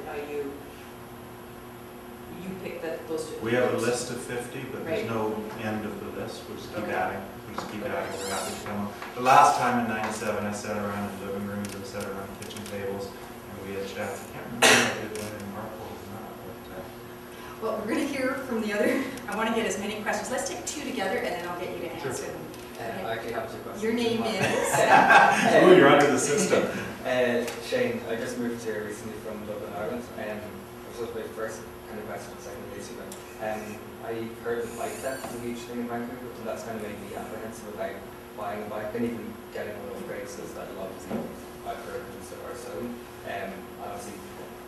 impacted by you, you pick that, those 50. We have a list of 50, but there's no end of the list. We'll just keep adding. We'll just keep adding. We're happy to come on. The last time in '97, I sat around in living rooms, I sat around kitchen tables, and we had chats. I can't remember if I did one in Marple or not. Well, we're going to hear from the other. I want to get as many questions. Let's take two together, and then I'll get you to answer them. I actually have two questions. Your name is? Oh, you're under the system. Shane, I just moved here recently from Dublin, Ireland. I was my first kind of question, second place, but I heard the bike theft was a huge thing in Vancouver, and that's kind of made me apprehensive about buying a bike and even getting one of the races that a lot of people I've heard are selling. Obviously,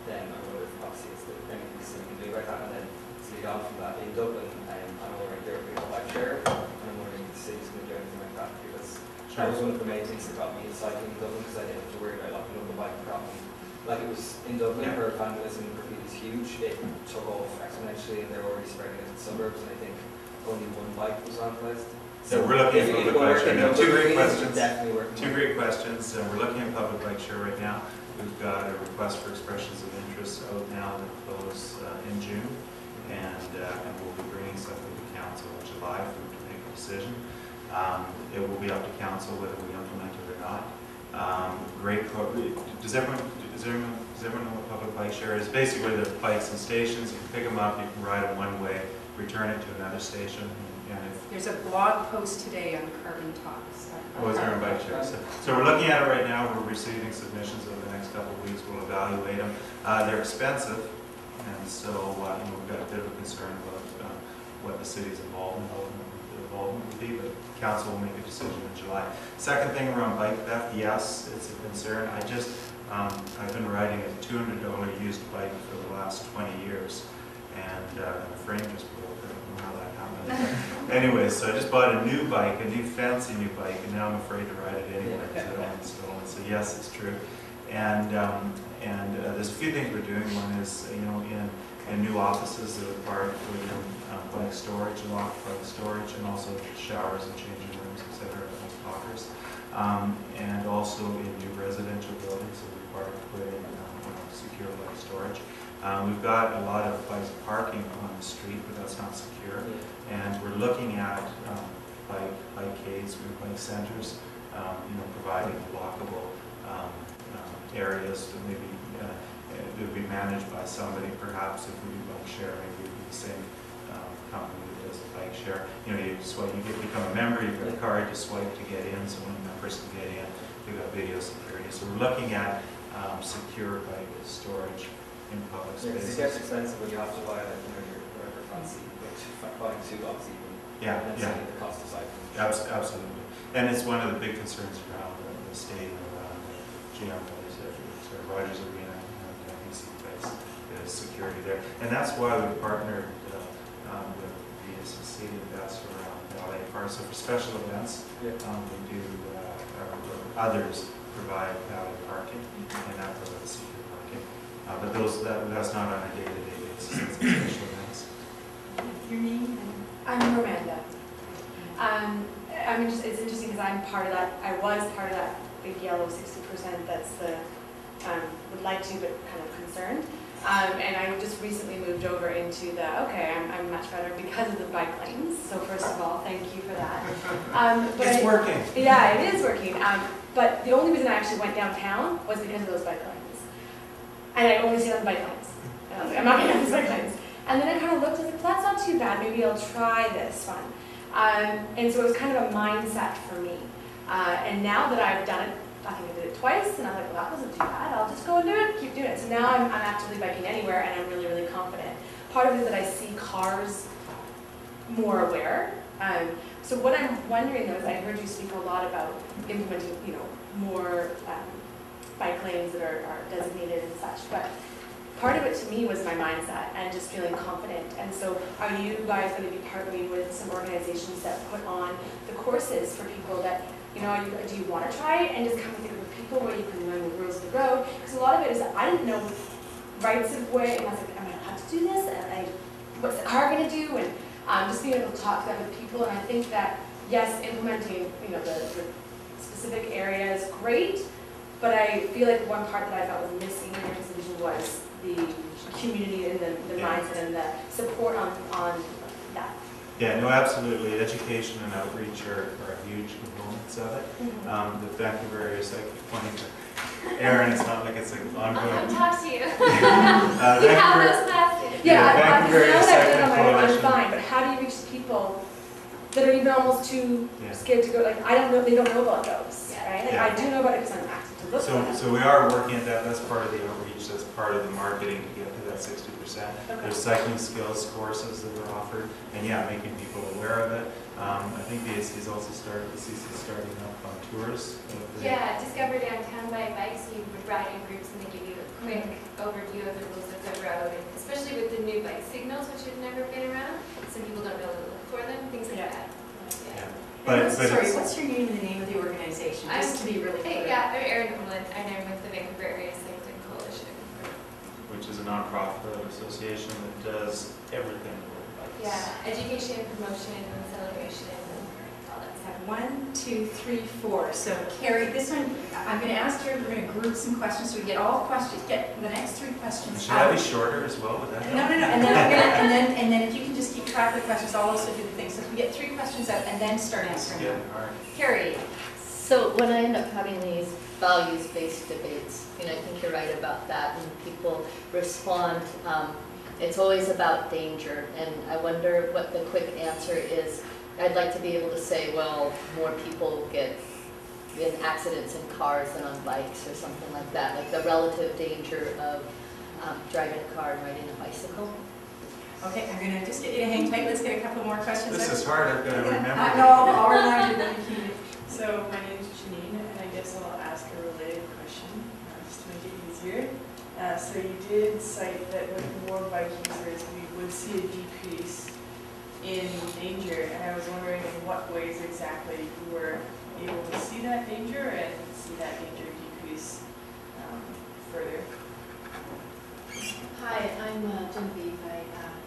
then I wonder if obviously it's the NPC you can do about that, and then to lead on from that in Dublin, I'm already there with a bike share, and I'm wondering if the city's going to do anything like that, because that was one of the main things that got me into cycling in Dublin, because I didn't have to worry about locking up a bike problem. Like it was in Dublin, where vandalism and graffiti is huge. It took off exponentially, and they're already spreading it in suburbs. And I think only one bike was vandalized. So we're looking at public bike share now. Two great questions. We're looking at public bike share right now. We've got a request for expressions of interest out now that close in June, and we'll be bringing something to council in July for them to make a decision. It will be up to council whether we implement it or not. Does everyone know what public bike share is? Basically, there's bikes and stations. You can pick them up, you can ride them one way, return it to another station. And if there's a blog post today on Carbontalks. Oh, is there a bike share? So we're looking at it right now. We're receiving submissions over the next couple of weeks. We'll evaluate them. They're expensive, and so we've got a bit of a concern about what the city's involvement would be, but council will make a decision in July. Second thing around bike theft, yes, it's a concern. I just, I've been riding a $200 used bike for the last 20 years, and the frame just broke. I don't know how that happened. Anyway, so I just bought a new bike, a new fancy new bike, and now I'm afraid to ride it anyway because I don't want it stolen. So yes, it's true. And there's a few things we're doing. One is, you know, in new offices that are part of bike storage, locked bike storage, and also showers and changing rooms, etc., and lockers. And also in new residential buildings that we're part of putting secure bike storage. We've got a lot of bikes parking on the street, but that's not secure. And we're looking at bikeades, bike centers, you know, providing lockable areas that maybe would be managed by somebody, perhaps if we do bike share, maybe it would be the same company that does the bike share. You know, you swipe, you become a member, you've got a card, you swipe to get in, so when members can get in, they've got video security. So we're looking at secure bike storage in public spaces. It gets expensive when you have to buy like, you know, your whatever fancy, like buying two lots even. Yeah, and yeah. The cost of cycling. Absolutely. And it's one of the big concerns around the state and around the GM, Rogers Arena, the security there. And that's why we partnered with BSC and that's around LA Park. So for special events, we do, others provide valet parking and that provides secure parking. But that's not on a day-to-day basis, it's special events. Your name? I'm Miranda. It's interesting because I'm part of that, I was part of that big yellow 60% that's the, would like to but kind of concerned. And I just recently moved over into the, I'm much better because of the bike lanes. So first of all, thank you for that. But it's working. Yeah, it is working. But the only reason I actually went downtown was because of those bike lanes. And I only stayed on the bike lanes. And I was like, I'm not going to have these bike lanes. And then I kind of looked and I was like, that's not too bad. Maybe I'll try this one. And so it was kind of a mindset for me. And now that I've done it, I think I did it twice, and I was like, well, that wasn't too bad. I'll just go and do it, keep doing it. So now I'm actively biking anywhere, and I'm really, really confident. Part of it is that I see cars more aware. So what I'm wondering, though, is I heard you speak a lot about implementing, you know, more bike lanes that are designated and such. But part of it to me was my mindset and just feeling confident. And so are you guys going to be partnering with some organizations that put on the courses for people that, you know, do you want to try it and just come with a group of people where you can learn the rules of the road? Because a lot of it is that I didn't know rights of way, and I was like, am I allowed to do this? And what's the car going to do? And just being able to talk to them with people. And I think that, yes, implementing, you know, the specific area is great, but I feel like one part that I thought was missing in this vision was the community and the mindset and the support on that. Yeah, no, absolutely. Education and outreach are huge components of it. Mm-hmm. The Vancouver Area Safety Coalition. Erin, it's not like it's an ongoing. I'll come talk to you. You have those classes. Yeah, I'm fine, but how do you reach people that are even almost too scared to go? Like, I don't know, they don't know about those, right? Like, I do know about it because I'm active to look at it. So we are working at that. That's part of the outreach. That's part of the marketing to get to that 60%. Okay. There's cycling skills courses that are offered, and making people aware of it. I think BSC is also starting up on tours. Discover Downtown by Bike, so you would ride in groups and they give you a quick overview of the rules of the road, and especially with the new bike signals, which have never been around. Some people don't know to look for them, things like that. But sorry, what's your name and the name of the organization? Just to be really clear. I'm Erin Hamlin, and I'm with the Vancouver Area Safety Coalition. Which is a nonprofit association that does everything. Education, promotion, and celebration, all that stuff. 1, 2, 3, 4. So Carrie, this one, I'm going to ask you, we're going to group some questions so we get all questions, get the next 3 questions. Should I be shorter as well with that? No. And then, and then if you can just keep track of the questions, I'll also do the thing. So if we get 3 questions up and then start answering them. All right. Carrie. So when I end up having these values-based debates, I think you're right about that, and people respond, it's always about danger, and I wonder what the quick answer is. I'd like to be able to say, well, more people get in accidents in cars than on bikes or something like that, like the relative danger of driving a car and riding a bicycle. Okay, I'm going to just get you to hang tight. Let's get a couple more questions. This is hard. I've got to remember. I know, I'll remind you when you keep it. So my name is Janine, and I guess I'll ask a related question just to make it easier. So you did cite that with more bike users, we would see a decrease in danger, and I was wondering in what ways exactly you were able to see that danger and see that danger decrease further. Hi, I'm Genevieve. I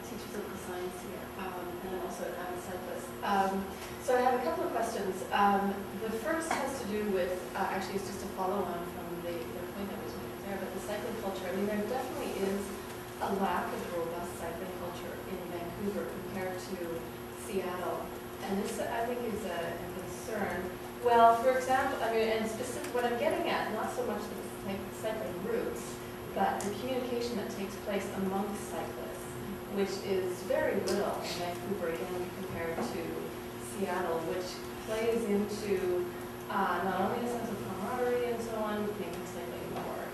teach physical science here, and I'm also a cyclist. So I have a couple of questions. The first has to do with, actually it's just a follow-on from the point that was made there, but the cycling culture, there definitely is a lack of robust cycling culture in Vancouver compared to Seattle. And this, I think, is a concern. Well, for example, and specific, what I'm getting at, not so much the cycling routes, but the communication that takes place among cyclists, which is very little in Vancouver, again, compared to Seattle, which plays into not only a sense of camaraderie and so on,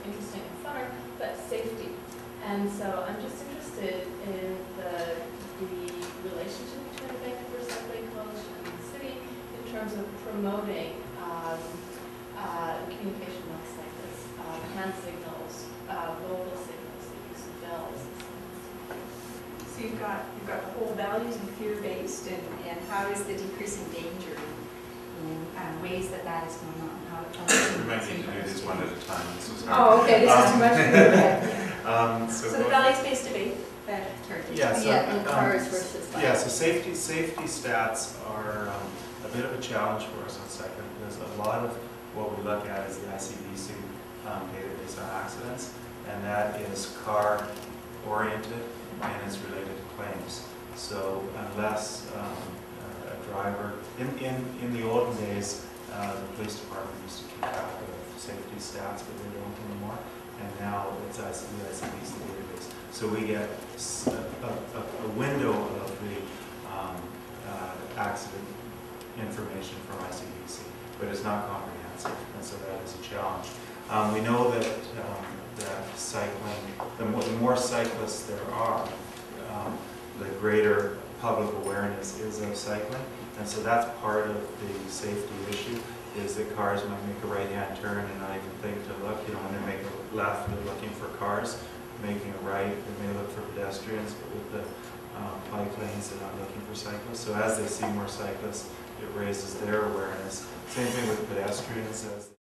interesting and fun, but safety. And so I'm just interested in the relationship between the Vancouver Cycling Coalition and the city in terms of promoting communication among cyclists, hand signals, local signals, the use of bells. So you've got the whole values and fear-based, and how is the decreasing danger ways that is going on? We might need to do these one at a time. This is too much. So the values-based debate. Cars versus bikes. So safety stats are a bit of a challenge for us on cycling, because a lot of what we look at is the ICBC database on accidents, and that is car-oriented and it's related to claims. So unless a driver, in the olden days, the police department used to keep track of safety stats, but they don't anymore. And now it's the ICBC database. So we get a window of the accident information from ICBC, but it's not comprehensive, and so that is a challenge. We know that cycling, the more cyclists there are, the greater public awareness is of cycling. And so that's part of the safety issue, is that cars might make a right-hand turn and not even think to look. When they make a left, they're looking for cars. Making a right, they may look for pedestrians, but with the bike lanes, they're not looking for cyclists. So as they see more cyclists, it raises their awareness. Same thing with pedestrians.